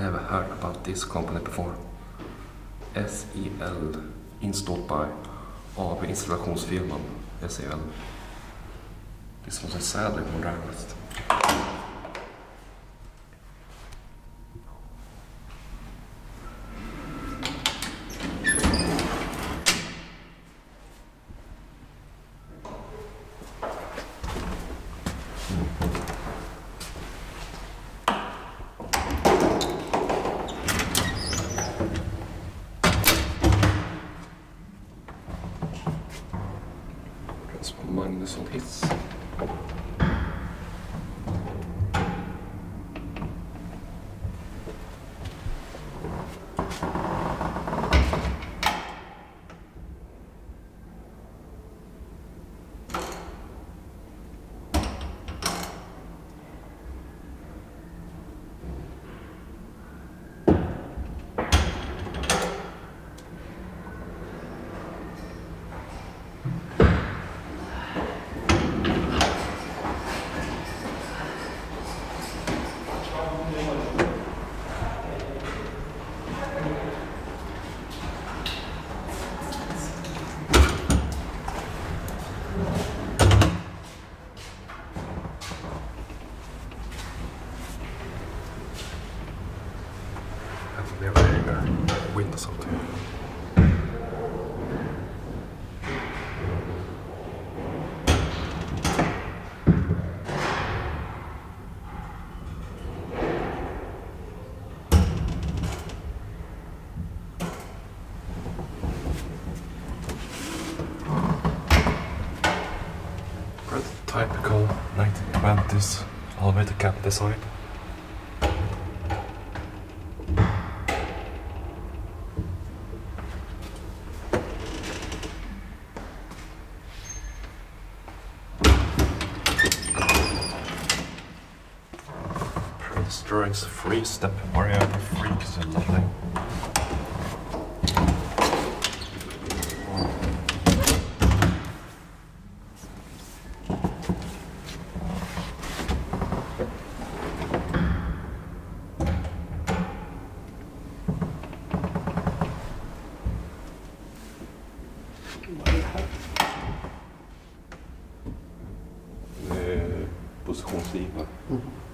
never heard about this company before. SEL, installed by AB Installationsfirman, SEL. This was a sadly modern list. Magnusson Hiss. Windows out here. Pretty typical 1920s elevator cab design. Drawings free step variable freak is lovely. Positionsgivare.